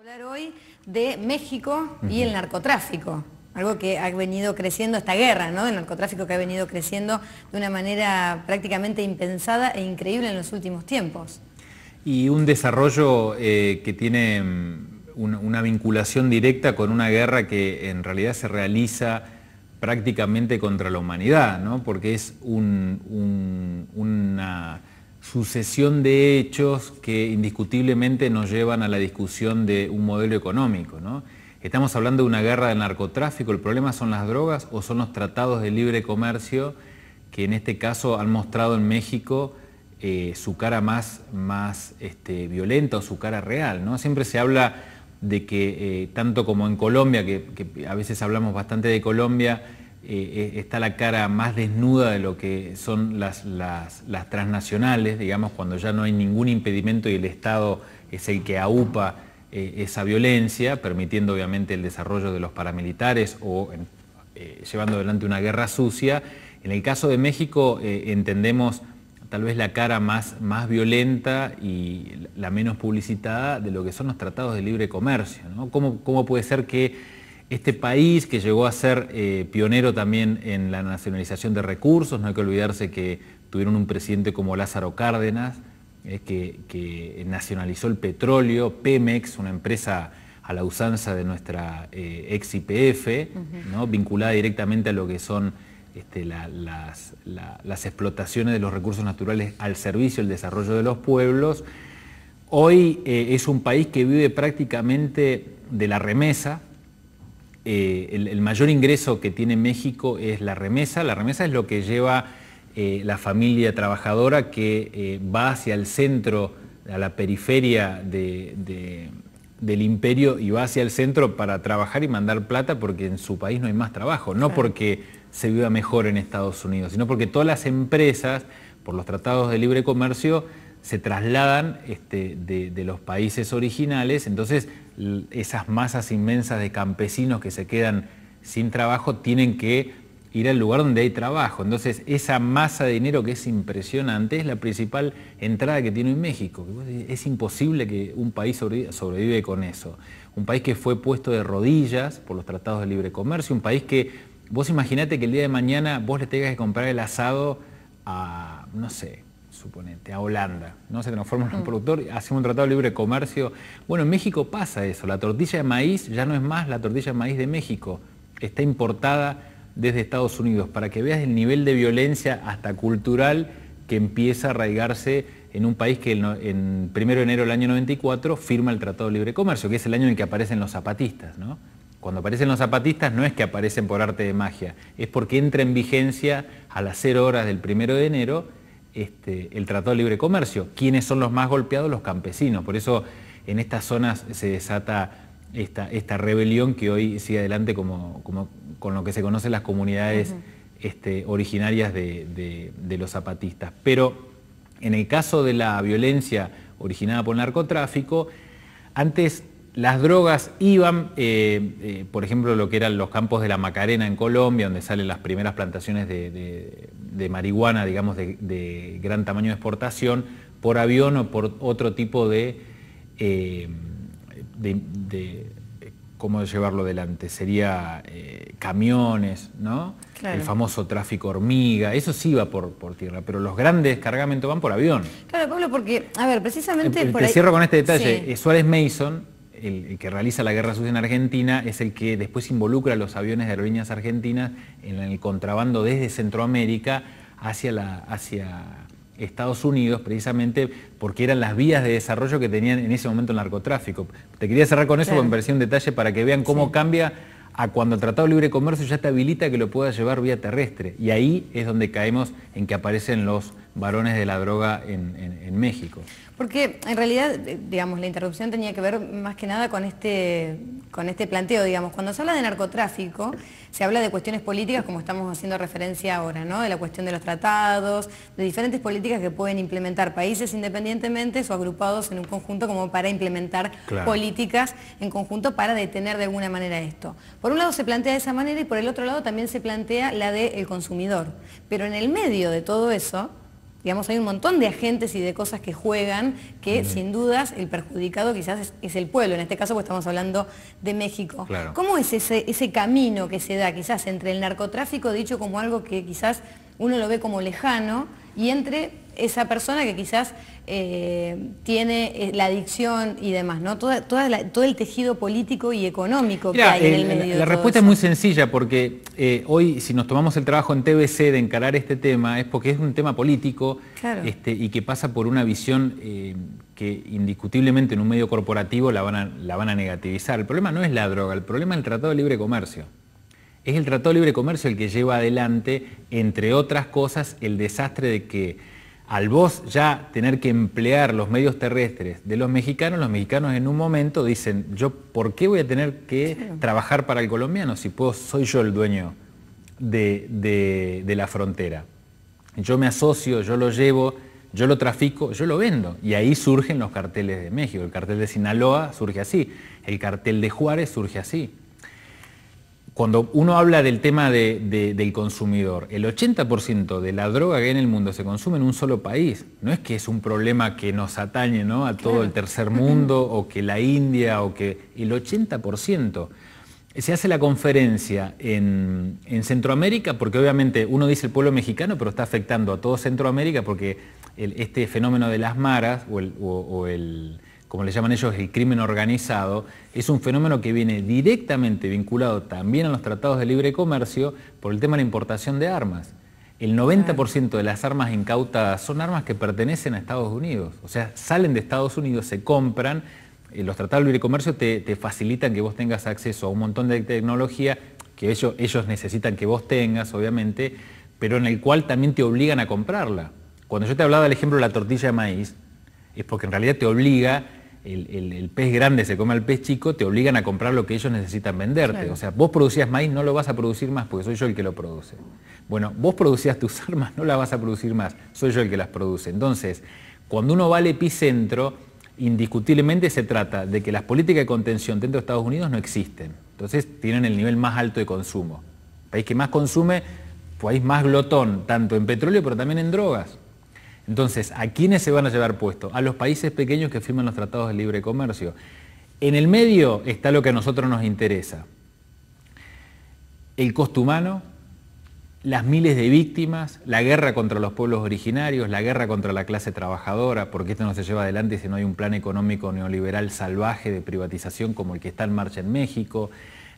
Hablar hoy de México y el narcotráfico, algo que ha venido creciendo, esta guerra, ¿no? El narcotráfico que ha venido creciendo de una manera prácticamente impensada e increíble en los últimos tiempos. Y un desarrollo que tiene una vinculación directa con una guerra que en realidad se realiza prácticamente contra la humanidad, ¿no? Porque es una sucesión de hechos que indiscutiblemente nos llevan a la discusión de un modelo económico, ¿no? Estamos hablando de una guerra de narcotráfico, ¿el problema son las drogas o son los tratados de libre comercio que en este caso han mostrado en México su cara más violenta o su cara real, ¿no? Siempre se habla de que tanto como en Colombia, que a veces hablamos bastante de Colombia, está la cara más desnuda de lo que son las transnacionales, digamos, cuando ya no hay ningún impedimento y el Estado es el que aupa esa violencia, permitiendo obviamente el desarrollo de los paramilitares o llevando adelante una guerra sucia. En el caso de México entendemos tal vez la cara más violenta y la menos publicitada de lo que son los tratados de libre comercio, ¿no? ¿Cómo puede ser que este país que llegó a ser pionero también en la nacionalización de recursos? No hay que olvidarse que tuvieron un presidente como Lázaro Cárdenas, que nacionalizó el petróleo, Pemex, una empresa a la usanza de nuestra ex YPF, ¿no? Vinculada directamente a lo que son las explotaciones de los recursos naturales al servicio del desarrollo de los pueblos. Hoy es un país que vive prácticamente de la remesa. El mayor ingreso que tiene México es la remesa. La remesa es lo que lleva la familia trabajadora que va hacia el centro, a la periferia del imperio, y va hacia el centro para trabajar y mandar plata porque en su país no hay más trabajo. No porque se viva mejor en Estados Unidos, sino porque todas las empresas, por los tratados de libre comercio, se trasladan de los países originales. Entonces esas masas inmensas de campesinos que se quedan sin trabajo tienen que ir al lugar donde hay trabajo. Entonces esa masa de dinero, que es impresionante, es la principal entrada que tiene hoy México. Es imposible que un país sobreviva con eso. Un país que fue puesto de rodillas por los tratados de libre comercio, un país que vos imaginate que el día de mañana vos le tengas que comprar el asado a, no sé, suponente, a Holanda, ¿no? Se transforma en un productor, hacemos un tratado de libre comercio. Bueno, en México pasa eso, la tortilla de maíz ya no es más la tortilla de maíz de México, está importada desde Estados Unidos, para que veas el nivel de violencia hasta cultural que empieza a arraigarse en un país que en 1 de enero del año 94 firma el Tratado de Libre Comercio, que es el año en que aparecen los zapatistas, ¿no? Cuando aparecen los zapatistas no es que aparecen por arte de magia, es porque entra en vigencia a las 0 horas del 1 de enero el Tratado de Libre Comercio. ¿Quiénes son los más golpeados? Los campesinos. Por eso en estas zonas se desata esta rebelión que hoy sigue adelante como con lo que se conocen las comunidades originarias de los zapatistas. Pero en el caso de la violencia originada por el narcotráfico, antes las drogas iban, por ejemplo, lo que eran los campos de La Macarena en Colombia, donde salen las primeras plantaciones de marihuana, digamos, de gran tamaño de exportación, por avión o por otro tipo ¿cómo llevarlo adelante? Sería camiones, ¿no? Claro. El famoso tráfico hormiga, eso sí va por tierra, pero los grandes cargamentos van por avión. Claro, Pablo, porque, a ver, precisamente por ahí... Te cierro con este detalle, sí. Suárez Mason, el que realiza la guerra sucia en Argentina, es el que después involucra a los aviones de Aerolíneas Argentinas en el contrabando desde Centroamérica hacia Estados Unidos, precisamente porque eran las vías de desarrollo que tenían en ese momento el narcotráfico. Te quería cerrar con eso, porque me pareció un detalle para que vean cómo cambia a cuando el Tratado de Libre Comercio ya te habilita que lo puedas llevar vía terrestre. Y ahí es donde caemos en que aparecen los varones de la droga en México. Porque en realidad, digamos, la interrupción tenía que ver más que nada con este planteo, digamos. Cuando se habla de narcotráfico, se habla de cuestiones políticas, como estamos haciendo referencia ahora, ¿no? De la cuestión de los tratados, de diferentes políticas que pueden implementar países independientemente o agrupados en un conjunto como para implementar políticas en conjunto para detener de alguna manera esto. Por un lado se plantea de esa manera y por el otro lado también se plantea la del consumidor. Pero en el medio de todo eso Digamos, hay un montón de agentes y de cosas que juegan que, sin dudas, el perjudicado quizás es el pueblo. En este caso, pues estamos hablando de México. Claro. ¿Cómo es ese camino que se da quizás entre el narcotráfico, dicho como algo que quizás uno lo ve como lejano, y entre esa persona que quizás tiene la adicción y demás, ¿no? Todo el tejido político y económico. Mirá, que hay en el medio. La respuesta es muy sencilla, porque hoy, si nos tomamos el trabajo en TBC de encarar este tema, es porque es un tema político, claro, y que pasa por una visión que indiscutiblemente en un medio corporativo la van a negativizar. El problema no es la droga, el problema es el Tratado de Libre Comercio. Es el Tratado de Libre Comercio el que lleva adelante, entre otras cosas, el desastre de que al vos ya tener que emplear los medios terrestres de los mexicanos en un momento dicen, yo ¿por qué voy a tener que trabajar para el colombiano si puedo, soy yo el dueño de la frontera? Yo me asocio, yo lo llevo, yo lo trafico, yo lo vendo. Y ahí surgen los carteles de México. El cartel de Sinaloa surge así, el cartel de Juárez surge así. Cuando uno habla del tema del consumidor, el 80% de la droga que hay en el mundo se consume en un solo país. No es que es un problema que nos atañe, ¿no?, a todo el tercer mundo o que la India o que... El 80%. Se hace la conferencia en Centroamérica porque obviamente uno dice el pueblo mexicano, pero está afectando a todo Centroamérica porque este fenómeno de las maras o el como le llaman ellos, el crimen organizado, es un fenómeno que viene directamente vinculado también a los tratados de libre comercio por el tema de la importación de armas. El 90% de las armas incautadas son armas que pertenecen a Estados Unidos, o sea, salen de Estados Unidos, se compran, los tratados de libre comercio te facilitan que vos tengas acceso a un montón de tecnología que ellos necesitan que vos tengas, obviamente, pero en el cual también te obligan a comprarla. Cuando yo te hablaba del ejemplo de la tortilla de maíz, es porque en realidad te obliga... El pez grande se come al pez chico, te obligan a comprar lo que ellos necesitan venderte. Claro. O sea, vos producías maíz, no lo vas a producir más porque soy yo el que lo produce. Bueno, vos producías tus armas, no las vas a producir más, soy yo el que las produce. Entonces, cuando uno va al epicentro, indiscutiblemente se trata de que las políticas de contención dentro de Estados Unidos no existen. Entonces, tienen el nivel más alto de consumo. El país que más consume, país más glotón, tanto en petróleo pero también en drogas. Entonces, ¿a quiénes se van a llevar puesto? A los países pequeños que firman los tratados de libre comercio. En el medio está lo que a nosotros nos interesa. El costo humano, las miles de víctimas, la guerra contra los pueblos originarios, la guerra contra la clase trabajadora, porque esto no se lleva adelante si no hay un plan económico neoliberal salvaje de privatización como el que está en marcha en México,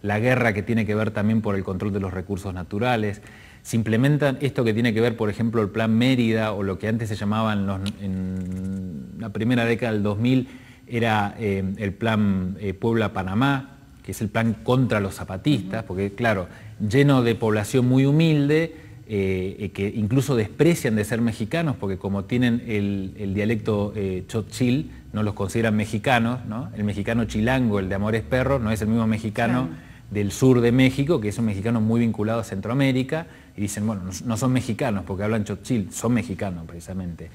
la guerra que tiene que ver también por el control de los recursos naturales. Se implementan esto que tiene que ver, por ejemplo, el plan Mérida o lo que antes se llamaba en la primera década del 2000 era el plan Puebla-Panamá, que es el plan contra los zapatistas, porque claro, lleno de población muy humilde, que incluso desprecian de ser mexicanos, porque como tienen el dialecto chochil, no los consideran mexicanos, ¿no? El mexicano chilango, el de Amores Perros, no es el mismo mexicano... Claro. Del sur de México, que son mexicanos muy vinculados a Centroamérica, y dicen, bueno, no son mexicanos porque hablan chochil, son mexicanos precisamente,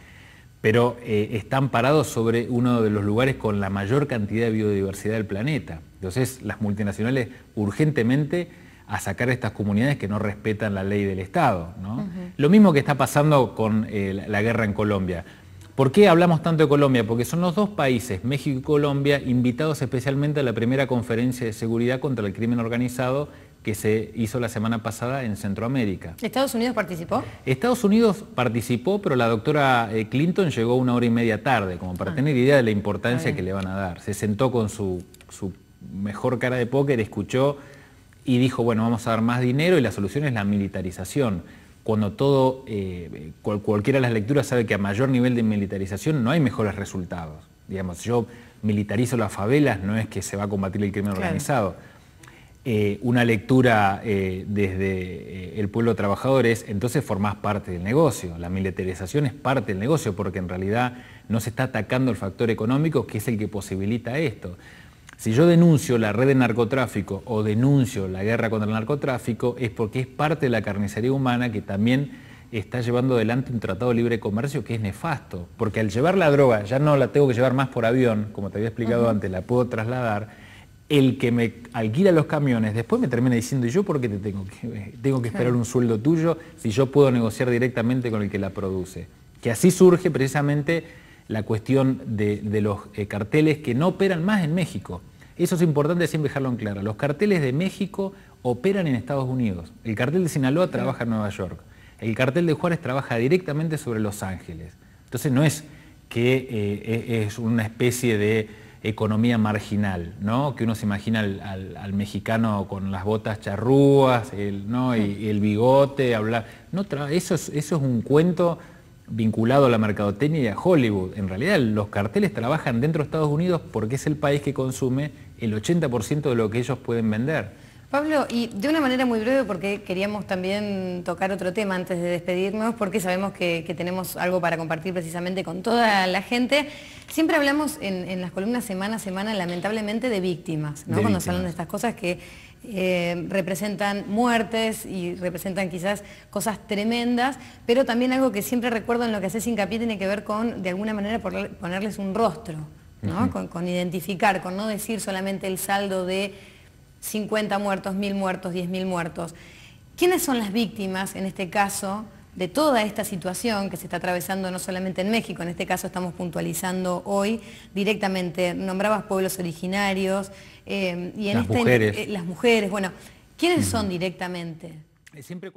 pero están parados sobre uno de los lugares con la mayor cantidad de biodiversidad del planeta. Entonces, las multinacionales urgentemente a sacar a estas comunidades que no respetan la ley del Estado, ¿no? Lo mismo que está pasando con la guerra en Colombia. ¿Por qué hablamos tanto de Colombia? Porque son los dos países, México y Colombia, invitados especialmente a la primera conferencia de seguridad contra el crimen organizado que se hizo la semana pasada en Centroamérica. ¿Estados Unidos participó? Estados Unidos participó, pero la doctora Clinton llegó 1 hora y media tarde, como para tener idea de la importancia que le van a dar. Se sentó con su mejor cara de póker, escuchó y dijo, bueno, vamos a dar más dinero y la solución es la militarización. Cuando cualquiera de las lecturas sabe que a mayor nivel de militarización no hay mejores resultados. Digamos, si yo militarizo las favelas, no es que se va a combatir el crimen organizado. Una lectura desde el pueblo trabajador es, entonces formás parte del negocio. La militarización es parte del negocio, porque en realidad no se está atacando el factor económico, que es el que posibilita esto. Si yo denuncio la red de narcotráfico o denuncio la guerra contra el narcotráfico es porque es parte de la carnicería humana que también está llevando adelante un tratado de libre comercio que es nefasto. Porque al llevar la droga, ya no la tengo que llevar más por avión, como te había explicado antes, la puedo trasladar. El que me alquila los camiones después me termina diciendo, ¿y yo por qué te tengo que esperar un sueldo tuyo si yo puedo negociar directamente con el que la produce? que así surge precisamente la cuestión de los carteles que no operan más en México. Eso es importante siempre dejarlo en claro. Los carteles de México operan en Estados Unidos. El cartel de Sinaloa trabaja en Nueva York. El cartel de Juárez trabaja directamente sobre Los Ángeles. Entonces no es que es una especie de economía marginal, ¿no? Que uno se imagina al mexicano con las botas charrúas, ¿no? Y el bigote, hablar. No, eso es un cuento vinculado a la mercadotecnia y a Hollywood. En realidad los carteles trabajan dentro de Estados Unidos porque es el país que consume el 80% de lo que ellos pueden vender. Pablo, y de una manera muy breve, porque queríamos también tocar otro tema antes de despedirnos, porque sabemos que tenemos algo para compartir precisamente con toda la gente. Siempre hablamos en las columnas semana a semana, lamentablemente, de víctimas, ¿no? Cuando se hablan de estas cosas que representan muertes y representan quizás cosas tremendas, pero también algo que siempre recuerdo en lo que haces hincapié tiene que ver con, de alguna manera, ponerles un rostro, ¿no? Uh-huh. Con identificar, con no decir solamente el saldo de 50 muertos, 1000 muertos, 10.000 muertos. ¿Quiénes son las víctimas, en este caso, de toda esta situación que se está atravesando no solamente en México? En este caso estamos puntualizando hoy directamente, nombrabas pueblos originarios, y en las mujeres. Las mujeres, bueno, ¿quiénes son directamente? Siempre